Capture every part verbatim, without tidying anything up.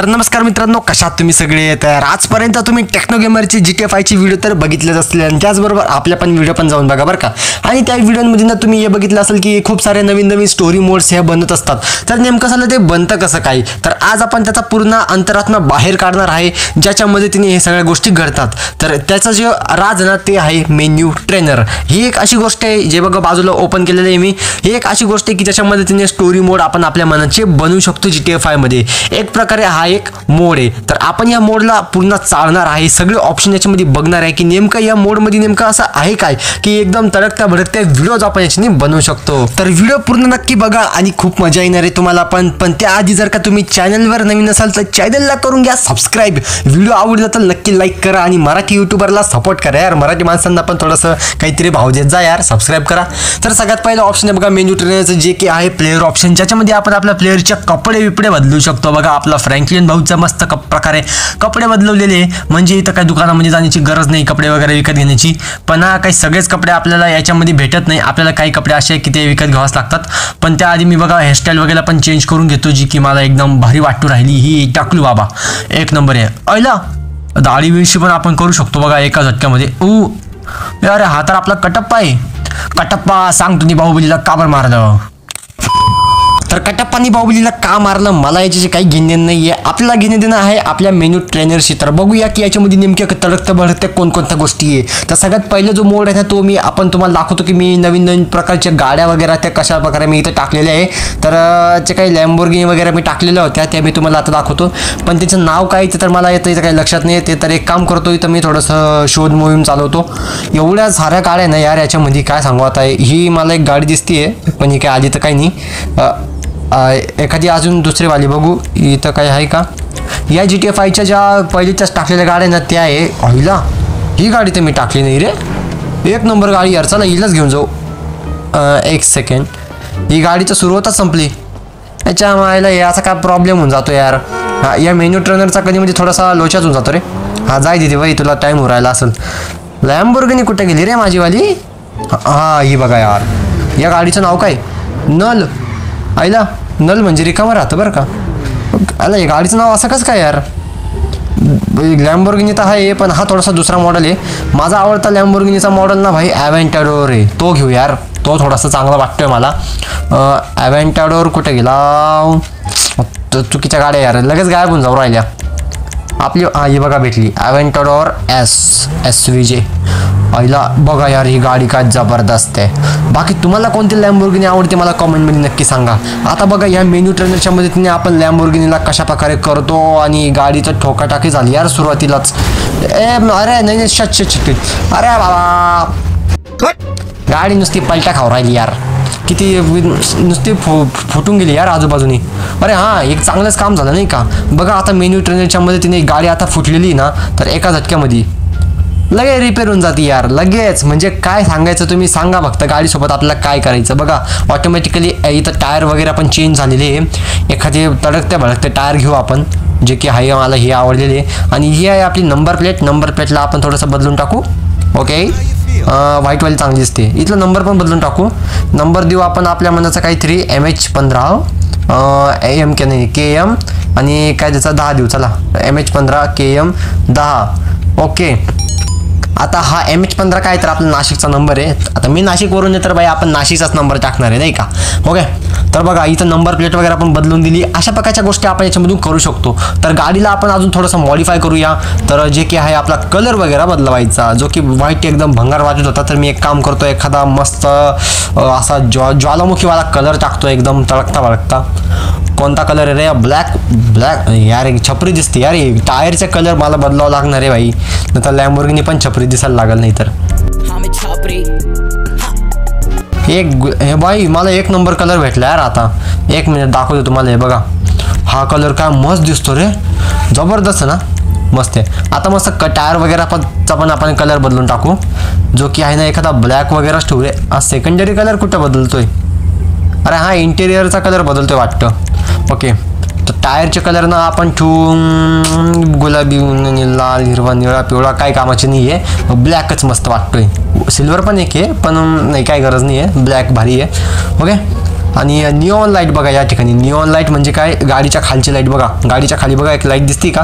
तर नमस्कार मित्रांनो, कशात तुम्ही सगळे येत आहे. आजपर्यंत तुम्ही टेक्नो गेमरची जी टी ए फाइव ची व्हिडिओ तर बघितलेच असतील आणि त्याचबरोबर आपल्या पण व्हिडिओ पण जाऊन बघा बरं का. आणि त्या व्हिडिओमध्ये ना तुम्ही हे बघितलं असेल की खूप सारे नवीन नवीन स्टोरी मोड्स हे बनत असतात. तर नेमकं झालं ते बनतं कसं काय, तर आज आपण त्याचा पूर्ण अंतरात्मा बाहेर काढणार आहे ज्याच्यामध्ये तिने हे सगळ्या गोष्टी घडतात. तर त्याचा जो राज ना ते आहे मेन्यू ट्रेनर. ही एक अशी गोष्ट आहे जे बघा बाजूला ओपन केलेलं आहे मी. ही एक अशी गोष्ट आहे की ज्याच्यामध्ये तिने स्टोरी मोड आपण आपल्या मनाचे बनवू शकतो जी टी ए फाइव मध्ये. एक प्रकारे हा एक मोड आहे. तर आपण या मोडला पूर्ण चालणार आहे, सगळे ऑप्शन याच्यामध्ये बघणार आहे की नेमकं या मोडमध्ये नेमकं असं आहे काय की एकदम तडकत्या भडकत्या व्हिडिओज आपण याच्याने बनवू शकतो. तर व्हिडिओ पूर्ण नक्की बघा आणि खूप मजा येणार आहे तुम्हाला पण. पण त्याआधी जर का तुम्ही चॅनलवर नवीन असाल तर चॅनलला करून घ्या सबस्क्राईब, व्हिडिओ आवडला तर नक्की लाईक करा आणि मराठी युट्यूबरला सपोर्ट करा यार. मराठी माणसांना पण थोडंसं काहीतरी भाव देत जा यार, सबस्क्राईब करा. तर सगळ्यात पहिलं ऑप्शन आहे बघा मेन्यू ट्रेनरचं जे की आहे प्लेअर ऑप्शन, ज्याच्यामध्ये आपण आपल्या प्लेअरच्या कपडे विपडे बदलू शकतो. बघा आपला फ्रँकलिन भाऊचा मस्त कप प्रकारे कपडे बदलवलेले, म्हणजे इथं काही दुकानामध्ये जाण्याची गरज नाही कपडे वगैरे विकत घेण्याची. पण हा काही सगळेच कपडे आपल्याला याच्यामध्ये भेटत नाही, आपल्याला काही कपडे असे की ते विकत घ्यावाच लागतात. पण त्याआधी मी बघा हेअरस्टाईल वगैरे पण चेंज करून घेतो जी की मला एकदम भारी वाटू राहिली. ही टाकलू बाबा एक नंबर आहे. ऐला दाढी विषी पण आपण करू शकतो बघा एका झटक्यामध्ये. ऊ अरे हा तर आपला कटप्पा आहे. कटप्पा सांग तुम्ही बाहुबलीला का बरं मारलं? तर कटप्पानी बाहुबलीला का मारलं मला याचे काही घेणे नाही आहे, आपल्याला घेणे देणं आहे आपल्या मेन्यू ट्रेनरशी. तर बघूया की याच्यामध्ये नेमक्या तडकत्या भडकत्या कोणकोणत्या गोष्टी आहे. तर सगळ्यात पहिला जो मोड आहे ना तो मी आपण तुम्हाला दाखवतो की मी नवीन नवीन प्रकारच्या गाड्या वगैरे त्या कशा प्रकारे मी इथं टाकलेल्या आहे. तर जे काही लॅम्बोर्गिनी वगैरे मी टाकलेल्या होत्या त्या मी तुम्हाला आता दाखवतो, पण त्याचं नाव काय ते तर मला येतं इथं काही लक्षात नाही येते. तर एक काम करतो इथं मी थोडंसं शोध मोहीम चालवतो. एवढ्या साऱ्या गाड्या ना यार याच्यामध्ये काय सांगू आता. ही मला एक गाडी दिसते आहे पण ही काय आली तर काही नाही. एखादी अजून दुसरीवाली बघू इथं काही आहे का. या जी टी एफ आयच्या ज्या पहिलीच्याच टाकलेल्या गाड्या ना त्या आहे. हिला ही गाडी तर मी टाकली नाही रे, एक नंबर गाडी यार. चला हिलाच घेऊन जाऊ. एक सेकंड, ही गाडी तर सुरू होताच संपली. याच्या मायला याचा काय प्रॉब्लेम होऊन जातो यार. हा या मेन्यू ट्रेनरचा कधी म्हणजे थोडासा लोचाच होऊन जातो रे. हा जाय दिदी बाई, तुला टाईम हो राहिला असेल. लॅम्बोर्गिनी कुठे गेली रे माझीवाली? हां ही बघा यार. या गाडीचं नाव काय? नल. आईला नल म्हणजे रिकामा राहतं बरं का. आला हे गाडीचं नाव असं कसं काय यार? लॅम्बोर्गिनी तर आहे पण हा थोडासा दुसरा मॉडेल आहे. माझा आवडता लॅम्बोर्गिनीचा मॉडेल ना भाई ॲव्हेंटाडोर आहे, तो घेऊ यार, तो थोडासा चांगला वाटतोय मला. ॲव्हेंटाडोर कुठे गेला? चुकीच्या गाड्या यार, लगेच गायब होऊन जाऊ राहिल्या आपली. हा ही बघा भेटली Aventador S S V J. आईला बघा यार ही गाडी काय जबरदस्त आहे. बाकी तुम्हाला कोणती लॅम्बोर्गिनी आवडते मला कॉमेंटमध्ये नक्की सांगा. आता बघा या मेन्यू ट्रेनरच्या मदतीने आपण लॅम्बोर्गिनीला कशा प्रकारे करतो आणि गाडीचं ठोकाटाकी झाली यार सुरुवातीलाच. ए अरे नाही नाही शट शट शट. अरे बाबा गाडी नुसती पलटा खाऊ राहिली यार, किती नुसती फु फुटून गेली यार आजूबाजूनी. अरे हां एक चांगलंच काम झालं नाही का. बघा आता मेन्यू ट्रेनरच्या मदतीने गाडी आता फुटलेली ना तर एका झटक्यामध्ये लगे रिपेअर होऊन जाते यार लगेच. म्हणजे काय सांगायचं तुम्ही सांगा फक्त गाडीसोबत आपल्याला काय करायचं. बघा ऑटोमॅटिकली इथं टायर वगैरे पण चेंज झालेले आहे. एखादे तडकत्या भडकते टायर घेऊ आपण जे की आहे, मला हे आवडलेले. आणि ही आहे आपली नंबर प्लेट. नंबर प्लेटला आपण थोडंसं बदलून टाकू. ओके व्हाईटवाली चांगली दिसते. इथला नंबर पण बदलून टाकू. नंबर देऊ आपण आपल्या मनाचा काहीतरी एम एच पंधरा एम के नाही के एम आणि काय त्याचा दहा देऊ. चला एम एच पंधरा के एम दहा. ओके आता हा एम एच पंधरा काय तर आपला नाशिकचा नंबर आहे. आता मी नाशिकवरून आहे तर बाई आपण नाशिकचाच नंबर टाकणार आहे नाही का. ओके तर बघा इथं नंबर प्लेट वगैरे आपण बदलून दिली. अशा प्रकारच्या गोष्टी आपण याच्यामधून करू शकतो. तर गाडीला आपण अजून थोडंसं मॉडिफाय करूया. तर जे की आहे आपला कलर वगैरे बदलवायचा जो की व्हाईट एकदम भंगार वाटत होता. तर मी एक काम करतो एखादा मस्त असा ज्वा ज्वालामुखीवाला कलर टाकतो एकदम तळकता भडकता. कोणता कलर आहे रे? ब्लॅक. ब्लॅक यार छपरी दिसते यार. टायरचा कलर मला बदलावं लागणार आहे भाई, नाही तर लॅम्बोर्गिनी पण छपरी दिसायला लागेल नाही तर. एक हे बाई मला एक नंबर कलर भेटला यार. आता एक मिनिट दाखवतो तुम्हाला. हे बघा हा कलर काय मस्त दिसतो रे, जबरदस्त ना, मस्त आहे. आता मस्त क टायर वगैरे पणचा पण आपण कलर बदलून टाकू जो की आहे ना एखादा ब्लॅक वगैरेच ठेवू रे. हा सेकंडरी कलर कुठं बदलतोय? अरे हा इंटेरियरचा कलर बदलतोय वाटतं. ओके तर टायरचे कलर ना आपण ठेवून गुलाबी लाल हिरवा निळा पिवळा काही कामाचे नाही आहे, ब्लॅकच मस्त वाटतोय. सिल्वर पण एक आहे पण नाही काही गरज नाही आहे, ब्लॅक भारी आहे. ओके आणि निऑन लाईट बघा या ठिकाणी। निऑन लाईट म्हणजे काय, गाडीच्या खालची लाईट बघा, गाडीच्या खाली बघा एक लाईट दिसते का,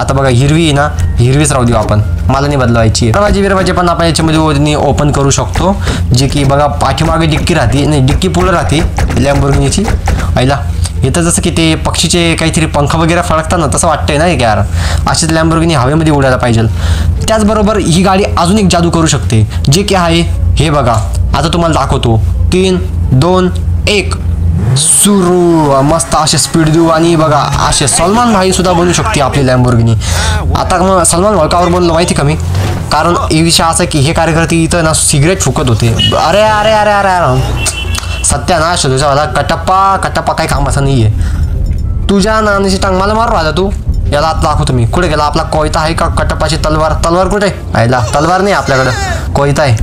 आता बघा हिरवी आहे ना, हिरवीच राहू देऊ आपण, मला नाही बदलवायची आहे। दरवाजे बिरवाजे पण आपण याच्यामध्ये ओपन करू शकतो, जे की बघा पाठीमागे डिक्की राहते, नाही डिक्की पुढे राहते लॅम्बोर्गिनीची आईला। इथं जसं की ते पक्षीचे काहीतरी पंख वगैरे फडकतात ना तसं वाटतंय ना यार, अशीच लॅम्बोर्गिनी हवेमध्ये उडायला पाहिजे। त्याचबरोबर ही गाडी अजून एक जादू करू शकते, जे की आहे हे बघा, आता तुम्हाला दाखवतो, तीन दोन एक सुरू, मस्त असे स्पीड देऊ आणि बघा असे सलमान भाई सुद्धा बनू शकते आपली लॅम्बोर्गिनी। आता मग सलमान भाई कावर बनलो माहिती का मी, कारण हे विषय असा की हे कार्यकर्ते इथं ना सिगरेट फुकत होते। अरे अरे अरे अरे अरे सत्यानाश तुझ्यावाला कटप्पा, कटप्पा काही कामाचा नाही आहे, तुझ्या नानाची टांग मला मारू आता तू, याला आता दाखवतो मी। कुठे गेला आपला कोयता आहे का, कटप्पाची तलवार, तलवार कुठे आयला, तलवार नाही आपल्याकडं, कोयता आहे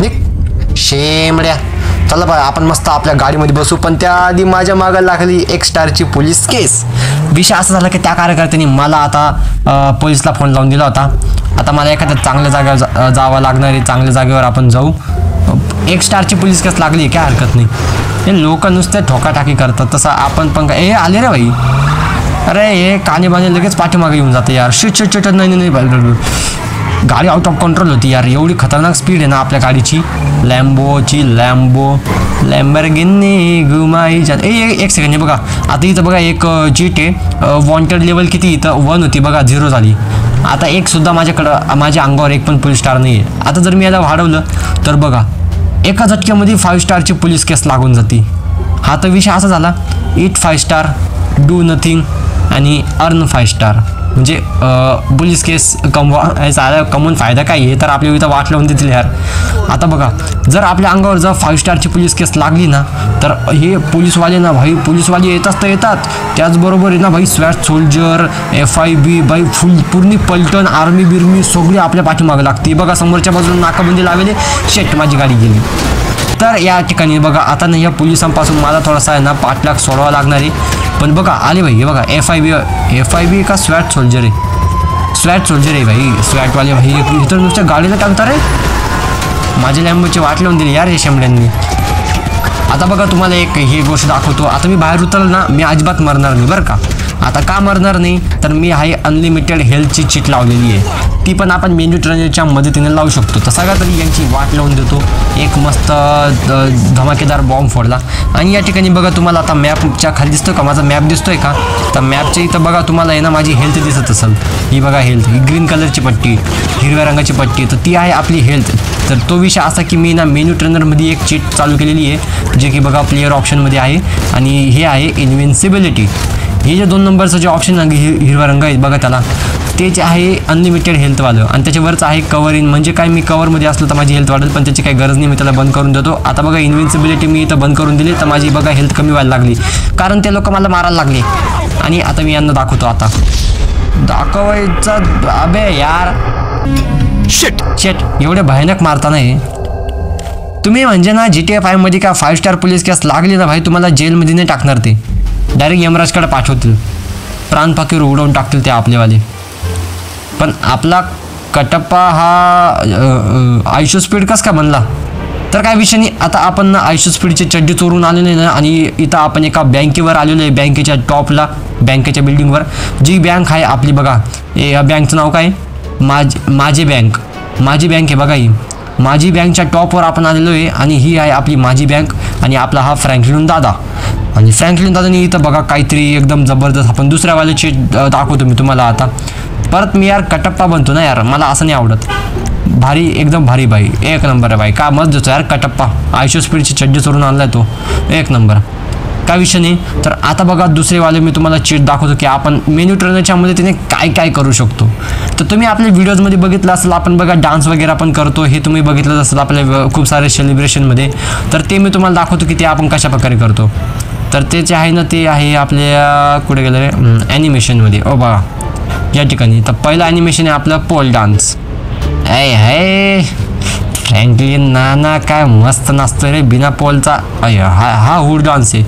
निक शेमड्या। चला बाय आपण मस्त आपल्या गाडीमध्ये बसू, पण त्याआधी माझ्या मागं लागली एक स्टारची पोलीस केस। विषय असा झाला की त्या कार्यकर्त्यांनी मला आता पोलीसला फोन लावून दिला होता, आता मला एखाद्या चांगल्या जागेवर जा जावं लागणार आहे, चांगल्या जागेवर आपण जाऊ। एक स्टारची पोलीस केस लागली, काय हरकत नाही, हे लोक नुसते ठोकाटाकी करतात, तसं आपण पण काय, हे आले रे भाई, अरे हे कानेबाने लगेच पाठीमागे येऊन जाते यार, शिट शिट शिट, नाही नाही नाही, गाड़ी आउट ऑफ कंट्रोल होती यार, एवढी खतरनाक स्पीड है ना आपल्या गाडीची, लॅम्बोची लॅम्बो लॅम्बोर्गिनी घुमाई जात। ए एक सेकंड बघा, आता इथं बघा एक जीट आहे, वॉन्टेड लेवल किती, इथं वन होती बघा, झिरो झाली, आता एक सुद्धा माझ्याकडं, माझ्या अंगावर एक पण पोलीस स्टार नाही आहे। आता जर मी याला वाढवलं तर बघा एका झटक्यामध्ये फाईव्ह स्टारची पोलीस केस लागून जाते। हा तर विषय असा झाला, eat five star, do nothing आणि अर्न फाईव्ह स्टार, म्हणजे पोलीस केस कमवा, सारा कमवून फायदा काय आहे, तर आपल्या इथं वाट लावून देतील यार। आता बघा जर आपल्या अंगावर जर फाईव्ह स्टारची पोलीस केस लागली ना, तर हे पोलीसवाले ना भाई, पोलीसवाले येतात तर येतात, त्याचबरोबर आहे ना भाई स्वॅट सोल्जर, एफ आय बी भाई, फुल पूर्ण पलटण आर्मी बिर्मी सगळी आपल्या पाठीमागे लागते बघा, समोरच्या बाजूला नाकाबंदी लावलेली, शेट माझी गाडी गेली। तर या ठिकाणी बघा आता नाही, या पोलिसांपासून मला थोडासा आहे ना पाठलाग सोडवा लागणार आहे, पण बघा आले भाई, हे बघा F I B, F I B का स्वॅट सोल्जर आहे, स्वॅट सोल्जर आहे भाई, स्वॅटवाले भाई इतर नुसत्या गाडीला टाकता रे, माझे लॅम्बोची वाट लावून दिली यार हे शेंबड्यांनी। आता बघा तुम्हाला एक ही गोष्ट दाखवतो, आता मी बाहेर उतरलं ना मी अजिबात मरणार नाही बरं का, आता का मरणार नाही, तर मी आहे अनलिमिटेड हेल्थची चिट लावलेली आहे, ती पण आपण मेन्यू ट्रेनरच्या मदतीने लावू शकतो। तर सगळ्या तरी यांची वाट लावून देतो, एक मस्त धमाकेदार बॉम्ब फोडला, आणि या ठिकाणी बघा तुम्हाला आता मॅपच्या खाली दिसतो का, माझा मॅप दिसतोय का, तर मॅपच्या इथं बघा तुम्हाला आहे ना माझी हेल्थ दिसत असेल, ही बघा हेल्थ, ही ग्रीन कलरची पट्टी, हिरव्या रंगाची पट्टी, तर ती आहे आपली हेल्थ। तर तो विषय असा की मी ना मेन्यू ट्रेनरमध्ये एक चीट चालू केलेली आहे, जे की बघा प्लेअर ऑप्शनमध्ये आहे, आणि हे आहे इन्व्हिन्सिबिलिटी, हे जे दोन नंबरचं जे ऑप्शन आहे हिरवा रंग आहे बघा त्याला, ते जे आहे अनलिमिटेड हेल्थवालं, आणि त्याच्यावरच आहे कवर इन, म्हणजे काय मी कवरमध्ये असलो तर माझी हेल्थ वाढेल, पण त्याची काही गरज नाही, मी त्याला बंद करून देतो। आता बघा इन्व्हिन्सिबिलिटी मी इथं बंद करून दिली, तर माझी बघा हेल्थ कमी व्हायला लागली, कारण ते लोक मला मारायला लागले, आणि आता मी यांना दाखवतो, आता दाखवायचा अबे यार, शेट शेट एवढे भयानक मारता नाही तुम्ही, म्हणजे ना जी टी ए फायमध्ये का फाईव्ह स्टार पोलीस केस लागली ना भाई, तुम्हाला जेलमध्ये नाही टाकणार, ते डायरेक्ट यमराजकडे पाठवतील, प्राणपाखीवर उडवून टाकतील ते आपलेवाले। पण आपला कटप्पा हा आयशो स्पीड कस का बनला, तर काय विषय नाही, आता आपण ना आयशो स्पीडची चड्डी चोरून आलेलो आहे ना, आणि इथं आपण एका बँकेवर आलेलो आहे, बँकेच्या टॉपला, बँकेच्या बिल्डिंगवर, जी बँक आहे आपली बघा, या बँकचं नाव काय, माझ माझी बँक, माझी बँक हे बघा, ही माझी बँकच्या टॉपवर आपण आलेलो आहे, आणि ही आहे आपली माझी बँक, आणि आपला हा फ्रँकलिन दादा, आणि फ्रँकलिन दादानी इथं बघा काहीतरी एकदम जबरदस्त, आपण दुसऱ्या वाल्याची दाखवतो मी तुम्हाला आता। परत मी यार कटप्पा बनतो ना यार, मला असं नाही आवडत, भारी एकदम भारी भाई, एक नंबर आहे भाई, का मत देतो यार कटप्पा, आयशो स्पीडची चड्डी चोरून आणला तो, एक नंबर, काय विषय नाही। तर आता बघा दुसरेवाले मी तुम्हाला चीट दाखवतो की आपण मेन्यू ट्रेनरच्यामध्ये तिने काय काय करू शकतो। तर तुम्ही आपल्या व्हिडिओजमध्ये बघितलं असेल आपण बघा डान्स वगैरे आपण करतो, हे तुम्ही बघितलं असेल आपल्या खूप सारे सेलिब्रेशनमध्ये, तर ते मी तुम्हाला दाखवतो की ते आपण कशा प्रकारे करतो। तर ते जे आहे ना ते आहे आपल्या कुठे गेलं रे, ॲनिमेशनमध्ये, ओ बघा या ठिकाणी, तर पहिलं ॲनिमेशन आहे आपलं पोल डान्स, ऐ हाय फ्रँकलिन नाना काय मस्त नाचतो रे बिना पोलचा, अय हा हा हुड डान्स आहे,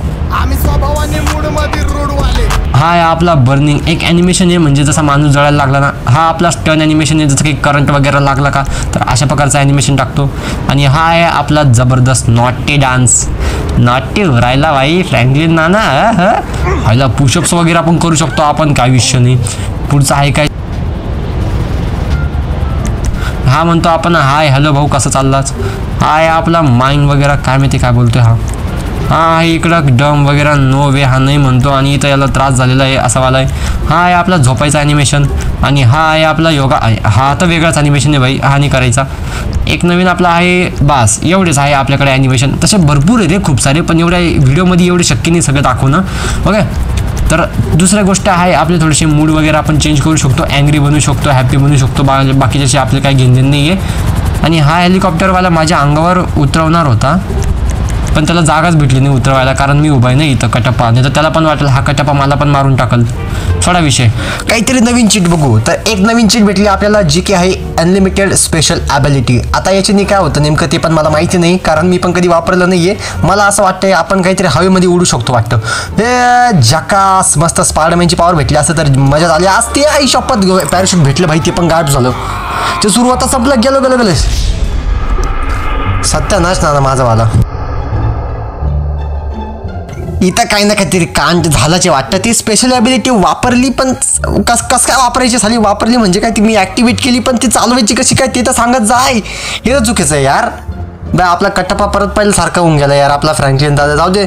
हा आहे आपला बर्निंग, एक ॲनिमेशन आहे म्हणजे जसा माणूस जळायला लागला ना, हा आपला स्टन ॲनिमेशन आहे, जसं की करंट वगैरे लागला का तर अशा प्रकारचा ॲनिमेशन टाकतो, आणि हा आहे आपला जबरदस्त नॉटी डान्स, नाट्य राहिला भाई फ्रँकलिन नाना हायला पुशअप्स वगैरे आपण करू शकतो आपण, काय विषय नाही. पुढचा आहे काय हा म्हणतो आपण हाय हॅलो भाऊ कसं चाललाच हाय आपला माइंड वगैरे काय माहिती काय बोलतोय हा हाँ इकडं डम वगैरह नो वे हा नहीं म्हणतो आणि इथं याला त्रास झालेला आहे असा वाला आहे. हा आहे आपला झोपायचा ॲनिमेशन आणि हा आहे आपला योगा आहे. हा तर वेगळाच ॲनिमेशन आहे भाई हा नाही करायचा. एक नवीन आपला आहे बास एवढेच आहे आपल्याकडे ॲनिमेशन. तसे भरपूर आहे रे खूप सारे पण एवढ्या व्हिडिओमध्ये एवढे शक्य नाही सगळं दाखवणं. ओके तर दुसरी गोष्ट आहे आपले थोडेसे मूड वगैरह आपण चेंज करू शकतो. अँग्री बनू शकतो हॅपी बनू शकतो बा बाकीच्याशी आपले काही घेणदेण नाही आहे. आणि हा हेलिकॉप्टरवाला माझ्या अंगावर उतरवणार होता पण त्याला जागाच भेटली नाही उतरवायला कारण मी उभा आहे ना इथं कटप्पा. नाही तर त्याला पण वाटलं हा कटप्पा मला पण मारून टाकल. थोडा विषय काहीतरी नवीन चीट बघू. तर एक नवीन चीट भेटली आपल्याला जी की आहे अनलिमिटेड स्पेशल ॲबिलिटी. आता याच्याने काय होतं नेमकं ते पण मला माहिती नाही कारण मी पण कधी वापरलं नाही आहे. मला असं वाटतं आपण काहीतरी हवेमध्ये उडू शकतो वाटतं. हे जकास मस्त स्पायडरमॅनची पॉवर भेटली असं तर मजा झाली असते. आई शपथ पॅराशूट भेटलं भाई ते पण गायब झालं ते सुरुवात संपलं गेलो गेलो गेलं सत्यानाश ना माझा वाला. इथं काही ना काहीतरी कांड झाल्याचे वाटतं. ती स्पेशल ॲबिलिटी वापरली पण कस कस काय वापरायची झाली वापरली म्हणजे काय ती मी ॲक्टिवेट केली पण ती चालवायची कशी काय ते तर सांगत जाय हे तर चुकीचं आहे यार. बा आपला कटप्पा परत पहिल्यासारखा होऊन गेला यार आपला फ्रँकलिन दादा जाऊ दे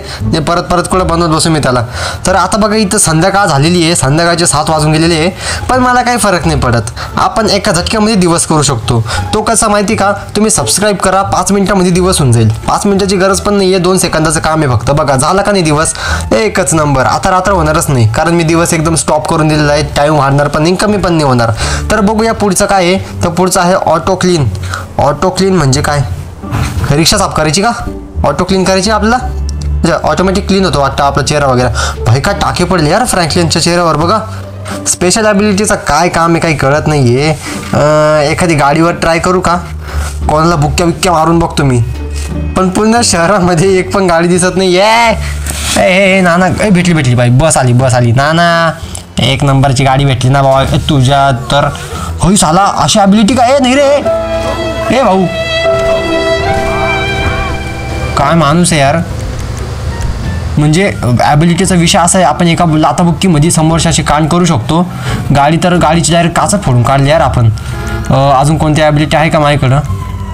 परत परत कुठं बनवत बसू मी त्याला. तर आता बघा इथं संध्याकाळ झालेली आहे संध्याकाळचे सात वाजून गेलेले आहे पण मला काही फरक नाही पडत. आपण एका झटक्यामध्ये दिवस करू शकतो. तो कसा माहिती का तुम्ही सबस्क्राईब करा पाच मिनटामध्ये दिवस होऊन जाईल. पाच मिनटाची गरज पण नाही आहे दोन सेकंदाचं काम आहे फक्त. बघा झाला का नाही दिवस एकच नंबर. आता रात्र होणारच नाही कारण मी दिवस एकदम स्टॉप करून दिलेला आहे. टाईम वाढणार पण नाही कमी पण नाही होणार. तर बघूया पुढचं काय आहे. तर पुढचं आहे ऑटो क्लीन. ऑटो क्लीन म्हणजे काय रिक्षा साफ करायची का ऑटो क्लीन करायची आपल्याला म्हणजे ऑटोमॅटिक क्लीन होतो वाटतं आपला चेहरा वगैरे. भाई का टाके पडले यार फ्रँकलिनच्या चेहऱ्यावर. बघा स्पेशल ॲबिलिटीचं काय काम आहे काही कळत नाही आहे. एखादी गाडीवर ट्राय करू का कोणाला बुक्क्या बिक्क्या मारून बघतो मी पण पूर्ण शहरामध्ये एक पण गाडी दिसत नाही आहे. ए नाना ए भेटली भेटली बाई बस आली बस आली नाना एक नंबरची गाडी भेटली ना बाबा तुझ्या. तर होई साला अशी ॲबिलिटी काय नाही रे ए भाऊ काय माणूस आहे यार. म्हणजे ॲबिलिटीचा विषय असा आहे आपण एका लाताबुक्कीमध्ये समोरच्याशी कांड करू शकतो. गाडी तर गाडीची डायरेक्ट काचा फोडून काढली यार आपण. अजून कोणती ॲबिलिटी आहे का माझ्याकडं.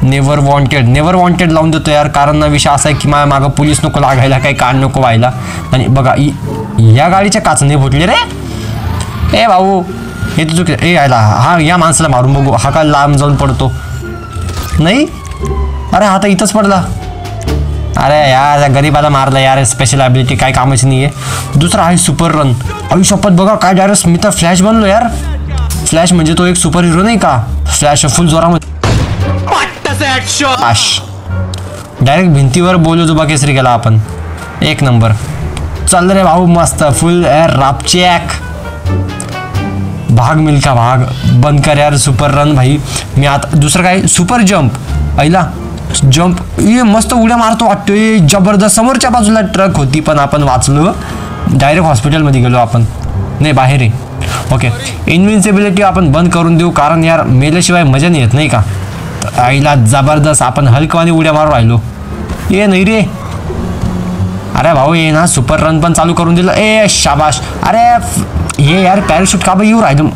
नेवर वॉन्टेड नेवर वॉन्टेड लावून देतो यार कारण विषय असा आहे की माझ्या मागं पोलीस नको लागायला काही कांड नको व्हायला. आणि बघा या गाडीच्या काचाने फुटले रे ए भाऊ हे तर चुकी ए यायला हा या माणसाला मारून बघू हा का लांब जाऊन पडतो नाही. अरे हा तर इथंच पडला. अरे यार या गरीबाला मारला यार स्पेशल ॲबिलिटी काय कामाची नाही आहे. दुसरा आहे सुपर रन. आयुष्यात बघा काय डायरेक्ट मी तर फ्लॅश बनलो यार. फ्लॅश म्हणजे तो एक सुपर हिरो नाही का फ्लॅश फुल जोरामध्ये डायरेक्ट भिंतीवर बोलू जुबा केसरी गेला आपण एक नंबर. चल रे भाऊ मस्त फुल यार रापचॅक भाग मिल्खा भाग बंद कर यार सुपर रन भाई. मी आता दुसरं काय सुपर जम्प ऐला जम्प ये मस्त उड्या मारतो वाटतोय जबरदस्त. समोरच्या बाजूला ट्रक होती पण आपण वाचलो डायरेक्ट हॉस्पिटलमध्ये गेलो आपण नाही बाहेर आहे. ओके इन्व्हिन्सिबिलिटी आपण बंद करून देऊ कारण यार मेल्याशिवाय मजा नाही येत नाही का. आईला जबरदस्त आपण हलकवाने उड्या मारून राहिलो ये नाही रे. अरे भाऊ ये ना सुपर रन पण चालू करून दिलं ए शाबाश. अरे हे यार पॅराशूट का बी येऊ राहिलो.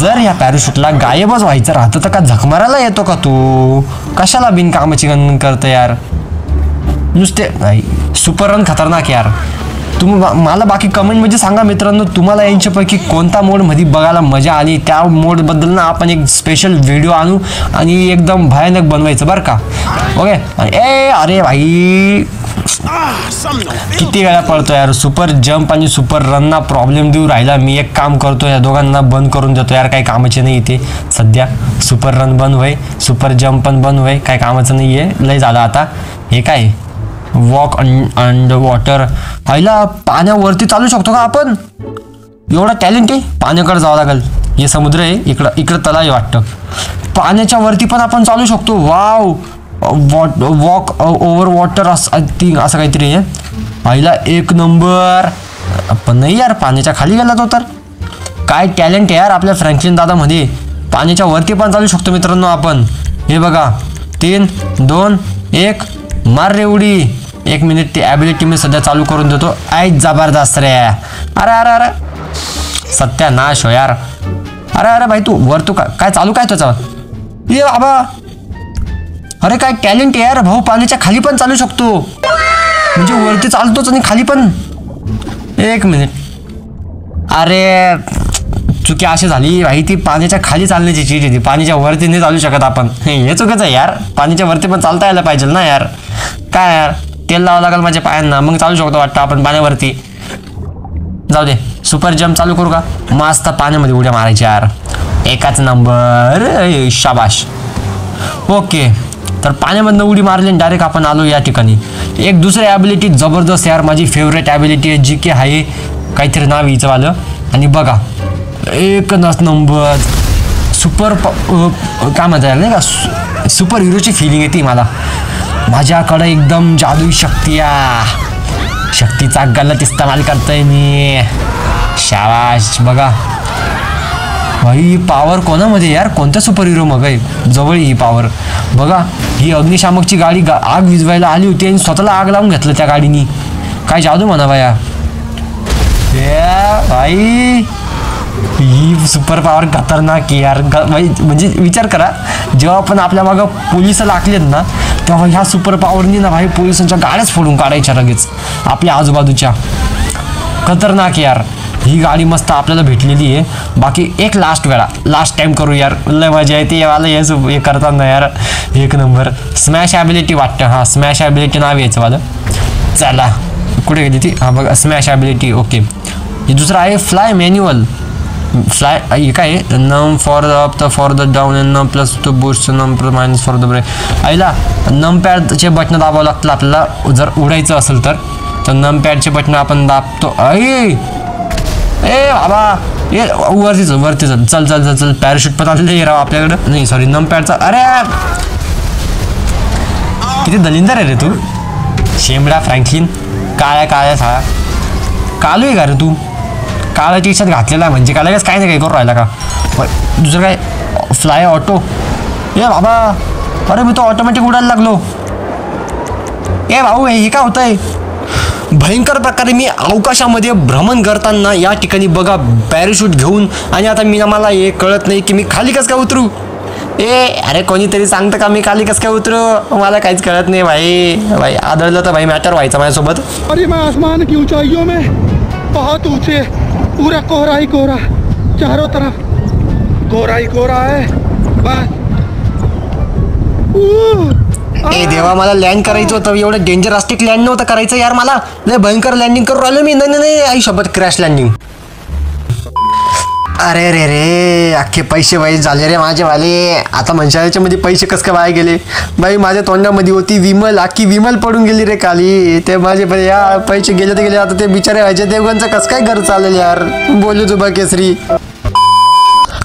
जर ह्या पॅराशूटला गायबच व्हायचं राहतं तर का झकमारायला येतो का तू कशाला बिनकामाची गणगण करतं यार नुसते नाही. सुपर रन खतरनाक यार. तुम्ही मला बाकी कमेंटमध्ये सांगा मित्रांनो तुम्हाला यांच्यापैकी कोणता मोडमध्ये बघायला मजा आली त्या मोडबद्दल ना आपण एक स्पेशल व्हिडिओ आणू आणि एकदम भयानक बनवायचं बरं का. ओके ए अरे भाई किती वेळा पळतो यार. सुपर जम्प आणि सुपर रनना प्रॉब्लेम देऊ राहिला मी. एक काम करतो या दोघांना बंद करून देतो यार काही कामाचे नाही इथे सध्या. सुपर रन बंद होय सुपर जम्प पण बंद होय काय कामाचं नाही आहे लय झालं आता. हे काय वॉक अंडर वॉटर आईला पाण्यावरती चालू शकतो का आपण एवढा टॅलेंट आहे. पाण्याकडे जावं लागेल हे समुद्र आहे इकडं इकडं तलाव आहे वाटतं. पाण्याच्या वरती पण आपण चालू शकतो wow what walk over water असं थिंग असं काहीतरी आहे. आईला एक नंबर पण नाही यार पाण्याच्या खाली गेला तो. तर काय टॅलेंट आहे यार आपल्या फ्रँकलिन दादामध्ये. पाण्याच्या वरती पण चालू शकतो मित्रांनो आपण. हे बघा तीन दोन एक मार रे उडी। एक मिनिट ती ॲबिलिटी मी सध्या चालू करून देतो। आय जबरदस्त रे। अरे अरे अरे सत्यानाश हो यार। अरे अरे भाई तू वर तू का, काय चालू काय तुझं? ये बाबा अरे काय टॅलेंट आहे यार भाऊ, पाण्याच्या खाली पण चालू शकतो, म्हणजे वरती चालतोच आणि खाली पण। एक मिनिट अरे चुकी अशी झाली भाई, ती पाण्याच्या खाली चालण्याची चीज होती, पाण्याच्या वरती नाही चालू शकत आपण। हे चुकीचं आहे यार, पाण्याच्या वरती पण चालता यायला पाहिजे ना यार। काय यार तेल लावावं लागेल माझ्या पायांना मग चालू शकतो वाटतं आपण पाण्यावरती। जाऊ दे सुपर जम्प चालू करू का? मस्त पाण्यामध्ये उड्या मारायची यार, एकाच नंबर। शाबाश ओके, तर पाण्यामधनं उडी मारली डायरेक्ट आपण आलो या ठिकाणी। एक दुसरी ॲबिलिटी जबरदस्त यार, माझी फेवरेट ॲबिलिटी आहे जी के आहे काहीतरी नाव हिचवालं, आणि बघा एक नंबर सुपर काय म्हणता नाही का, सुपर हिरोची फिलिंग येते मला। माझ्याकडं एकदम जादू शक्ती आहे, शक्तीचा गलत इस्तेमाल करतोय मी। शाबाश बघा भाई पावर कोणामध्ये यार, कोणता सुपर हिरो मग आहे जवळ ही पावर। बघा ही अग्निशामकची गाडी आग विझवायला आली होती आणि स्वतःला आग लावून घेतलं त्या गाडीनी। काय जादू म्हणा भाया भाई, ही सुपर पावर खतरनाक यार भाई। म्हणजे विचार करा जेव्हा आपण आपल्या मागं पोलिस लागलेत ना, तेव्हा ह्या सुपर पावरनी ना भाई पोलिसांच्या गाड्याच फोडून काढायच्या लगेच आपल्या आजूबाजूच्या। खतरनाक यार ही गाडी मस्त आपल्याला भेटलेली आहे। बाकी एक लास्ट वेळा लास्ट टाइम करू यार, लय मजा येते याला हे करताना यार, एक नंबर। स्मॅश ॲबिलिटी वाटतं, हां स्मॅश ॲबिलिटी नाव यायचं वालं। चला कुठे गेली ती? हां बघा स्मॅश ॲबिलिटी ओके। हे दुसरं आहे फ्लाय मॅन्युअल फ्लाय, हे काय num for the up, the for the down, and num plus two boost, num plus minus for the brake. आईला नम पॅडचे बटणं दाबावं लागतं आपल्याला जर उडायचं असेल तर, तर नम पॅडचे बटणं आपण दाबतो। आई ए बाबा ये वरती चल वरती चल चल चल चल चल पॅराशूट पण आलेलं आहे राव आपल्याकडं, नाही सॉरी नम पॅडचा। अरे किती दलिंदर आहे रे तू शेमडा फ्रँकलिन, काळ्या काळ्या साळा कालू आहे का रे तू? काळा टी शर्ट घातलेला म्हणजे काय लगेच काय नाही काही करू राहिला का? दुसरं काय फ्लाय ऑटो, ए बाबा अरे मी तो ऑटोमॅटिक उडायला लागलो। ए भाऊ हे काय होतंय? भयंकर प्रकारे मी अवकाशामध्ये भ्रमण करताना या ठिकाणी बघा पॅराशूट घेऊन, आणि आता मी मला हे कळत नाही की मी खाली कसं काय उतरू। ए अरे कोणीतरी सांगतं का मी खाली कसं काय उतरू? मला काहीच कळत नाही भाई भाई, आदळलं तर भाई मॅटर व्हायचं माझ्यासोबत। अरे मैं आसमान की ऊंचाइयों में बहुत ऊंचे, पूरा कोहरा ही कोहरा, चारों तरफ कोहरा ही कोहरा है बस। ए देवा मला लँड करायचं होतं, एवढं डेंजरस्टिक लँड नव्हतं करायचं यार, मला लय भयंकर लँडिंग करू राहिलो मी। नाही नाही आई शपथ क्रॅश लँडिंग। अरे रे रे अख्खे पैसे वाईट झाले रे माझेवाले। आता मंचाळ्याच्यामध्ये पैसे कसं काय वाया गेले बाई? माझ्या तोंडामध्ये होती विमल, अख्खी विमल पडून गेली रे खाली, ते माझे या पैसे गेले ते गेले। आता ते बिचारे व्हायचे देवगणचं कसं काय घर चाललं यार, बोलू जुबा केसरी।